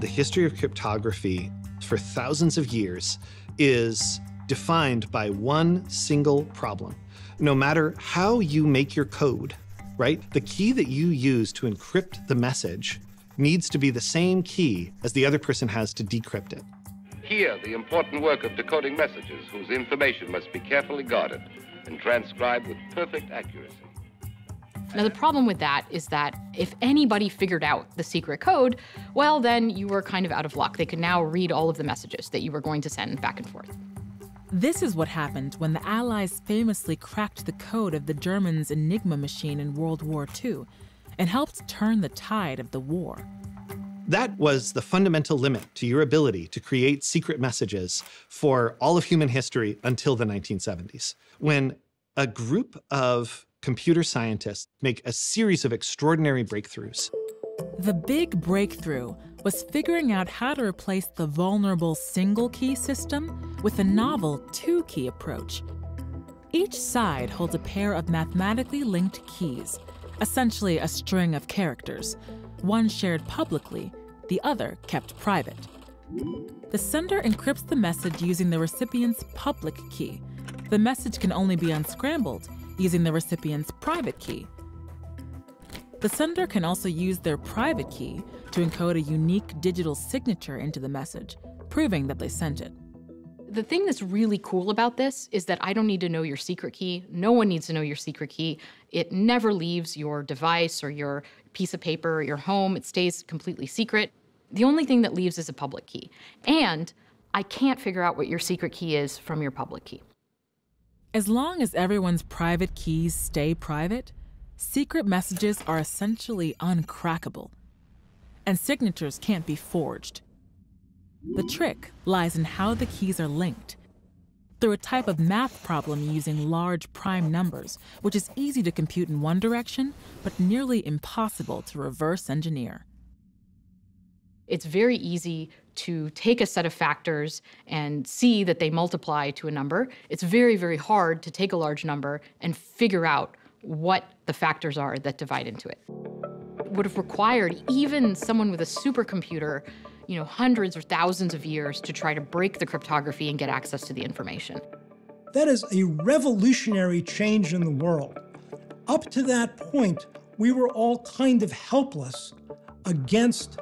the history of cryptography for thousands of years is defined by one single problem. No matter how you make your code, right? The key that you use to encrypt the message needs to be the same key as the other person has to decrypt it. Here, the important work of decoding messages whose information must be carefully guarded and transcribed with perfect accuracy. Now, the problem with that is that if anybody figured out the secret code, well, then you were kind of out of luck. They could now read all of the messages that you were going to send back and forth. This is what happened when the Allies famously cracked the code of the Germans' Enigma machine in World War II and helped turn the tide of the war. That was the fundamental limit to your ability to create secret messages for all of human history until the 1970s, when a group of computer scientists make a series of extraordinary breakthroughs. The big breakthrough was figuring out how to replace the vulnerable single-key system with a novel two-key approach. Each side holds a pair of mathematically linked keys, essentially a string of characters, one shared publicly, the other kept private. The sender encrypts the message using the recipient's public key. The message can only be unscrambled using the recipient's private key. The sender can also use their private key to encode a unique digital signature into the message, proving that they sent it. The thing that's really cool about this is that I don't need to know your secret key. No one needs to know your secret key. It never leaves your device or your piece of paper or your home. It stays completely secret. The only thing that leaves is a public key. And I can't figure out what your secret key is from your public key. As long as everyone's private keys stay private, secret messages are essentially uncrackable, and signatures can't be forged. The trick lies in how the keys are linked. Through a type of math problem using large prime numbers, which is easy to compute in one direction, but nearly impossible to reverse engineer. It's very easy to take a set of factors and see that they multiply to a number. It's very, very hard to take a large number and figure out what the factors are that divide into it. It would have required even someone with a supercomputer, you know, hundreds or thousands of years to try to break the cryptography and get access to the information. That is a revolutionary change in the world. Up to that point, we were all kind of helpless against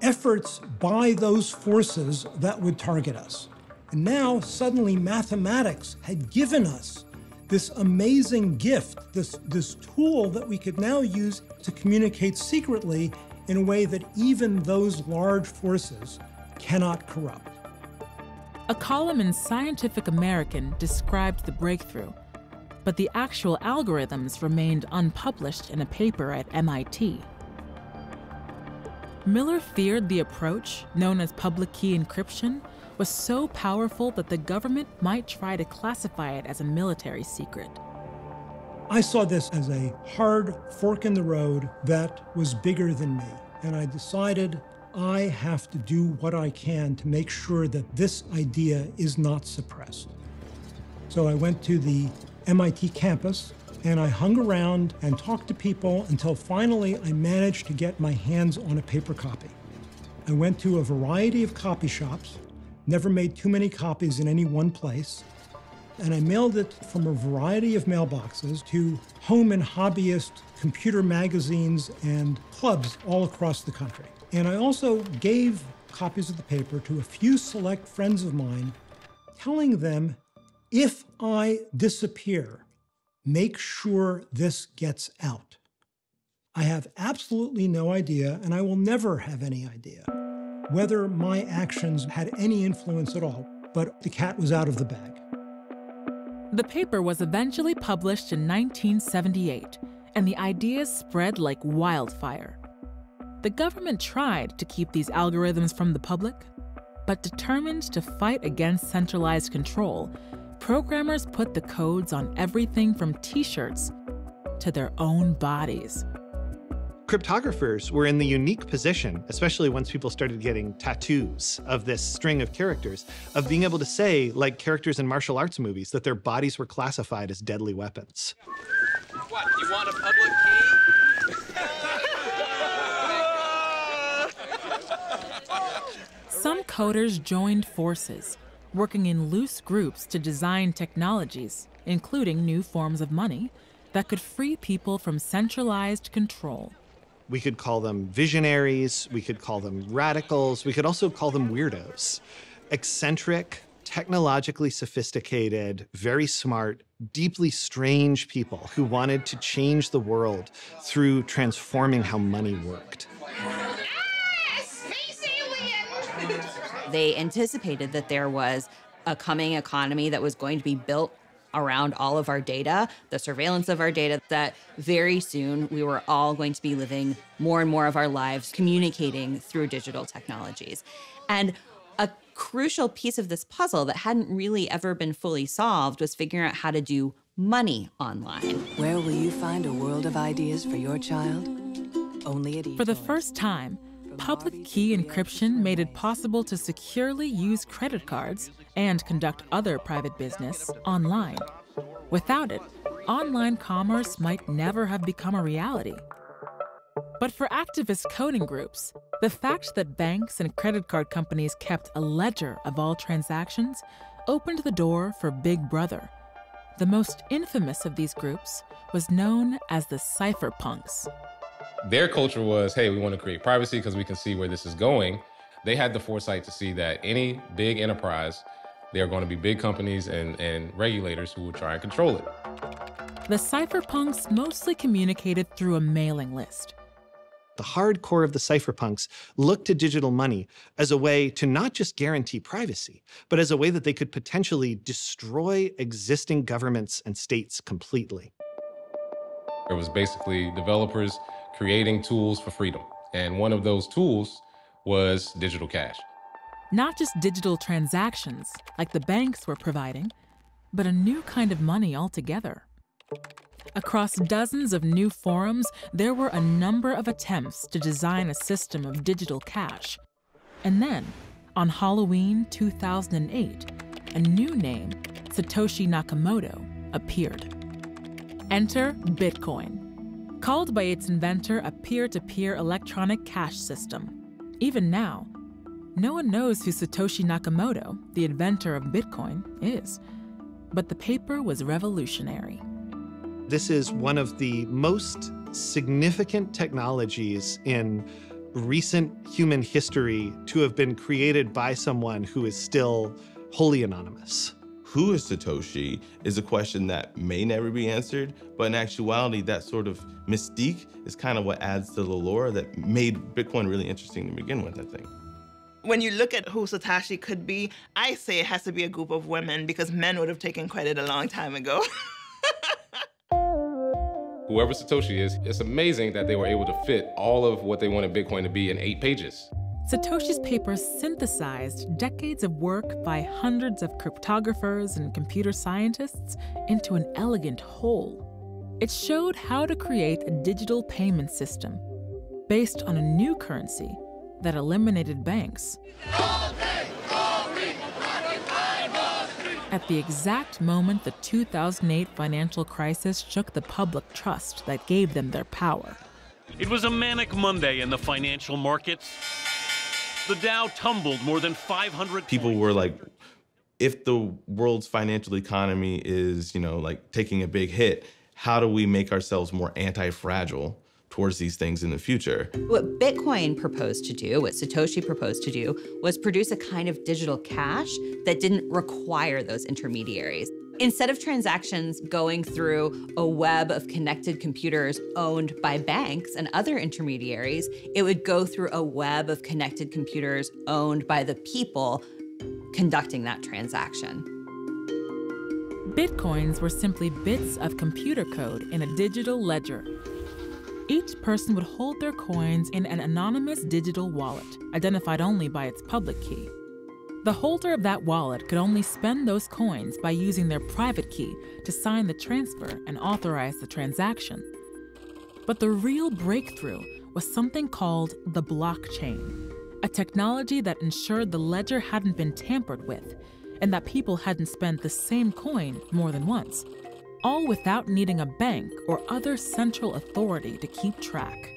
efforts by those forces that would target us. And now, suddenly, mathematics had given us this amazing gift, this tool that we could now use to communicate secretly in a way that even those large forces cannot corrupt. A column in Scientific American described the breakthrough, but the actual algorithms remained unpublished in a paper at MIT. Miller feared the approach, known as public key encryption, was so powerful that the government might try to classify it as a military secret. I saw this as a hard fork in the road that was bigger than me, and I decided I have to do what I can to make sure that this idea is not suppressed. So I went to the MIT campus, and I hung around and talked to people until finally I managed to get my hands on a paper copy. I went to a variety of copy shops, never made too many copies in any one place, and I mailed it from a variety of mailboxes to home and hobbyist computer magazines and clubs all across the country. And I also gave copies of the paper to a few select friends of mine, telling them, if I disappear, make sure this gets out. I have absolutely no idea, and I will never have any idea, whether my actions had any influence at all, but the cat was out of the bag. The paper was eventually published in 1978, and the ideas spread like wildfire. The government tried to keep these algorithms from the public, but determined to fight against centralized control, programmers put the codes on everything from t-shirts to their own bodies. Cryptographers were in the unique position, especially once people started getting tattoos of this string of characters, of being able to say, like characters in martial arts movies, that their bodies were classified as deadly weapons. What, you want a public key? Some coders joined forces, working in loose groups to design technologies, including new forms of money, that could free people from centralized control. We could call them visionaries, we could call them radicals, we could also call them weirdos. Eccentric, technologically sophisticated, very smart, deeply strange people who wanted to change the world through transforming how money worked. They anticipated that there was a coming economy that was going to be built around all of our data, the surveillance of our data, that very soon we were all going to be living more and more of our lives communicating through digital technologies. And a crucial piece of this puzzle that hadn't really ever been fully solved was figuring out how to do money online. Where will you find a world of ideas for your child? Only at eToys. For the first time, public key encryption made it possible to securely use credit cards and conduct other private business online. Without it, online commerce might never have become a reality. But for activist coding groups, the fact that banks and credit card companies kept a ledger of all transactions opened the door for Big Brother. The most infamous of these groups was known as the Cypherpunks. Their culture was, hey, we want to create privacy because we can see where this is going. They had the foresight to see that any big enterprise, there are going to be big companies and regulators who will try and control it. The cypherpunks mostly communicated through a mailing list. The hardcore of the cypherpunks looked to digital money as a way to not just guarantee privacy, but as a way that they could potentially destroy existing governments and states completely. It was basically developers creating tools for freedom. And one of those tools was digital cash. Not just digital transactions, like the banks were providing, but a new kind of money altogether. Across dozens of new forums, there were a number of attempts to design a system of digital cash. And then, on Halloween 2008, a new name, Satoshi Nakamoto, appeared. Enter Bitcoin, called by its inventor a peer-to-peer electronic cash system. Even now, no one knows who Satoshi Nakamoto, the inventor of Bitcoin, is. But the paper was revolutionary. This is one of the most significant technologies in recent human history to have been created by someone who is still wholly anonymous. Who is Satoshi is a question that may never be answered, but in actuality, that sort of mystique is kind of what adds to the lore that made Bitcoin really interesting to begin with, I think. When you look at who Satoshi could be, I say it has to be a group of women because men would have taken credit a long time ago. Whoever Satoshi is, it's amazing that they were able to fit all of what they wanted Bitcoin to be in 8 pages. Satoshi's paper synthesized decades of work by hundreds of cryptographers and computer scientists into an elegant whole. It showed how to create a digital payment system based on a new currency that eliminated banks at the exact moment the 2008 financial crisis shook the public trust that gave them their power. It was a manic Monday in the financial markets. The Dow tumbled more than 500 people were like, if the world's financial economy is, like taking a big hit, how do we make ourselves more anti-fragile towards these things in the future? What Bitcoin proposed to do, what Satoshi proposed to do, was produce a kind of digital cash that didn't require those intermediaries. Instead of transactions going through a web of connected computers owned by banks and other intermediaries, it would go through a web of connected computers owned by the people conducting that transaction. Bitcoins were simply bits of computer code in a digital ledger. Each person would hold their coins in an anonymous digital wallet, identified only by its public key. The holder of that wallet could only spend those coins by using their private key to sign the transfer and authorize the transaction. But the real breakthrough was something called the blockchain, a technology that ensured the ledger hadn't been tampered with and that people hadn't spent the same coin more than once, all without needing a bank or other central authority to keep track.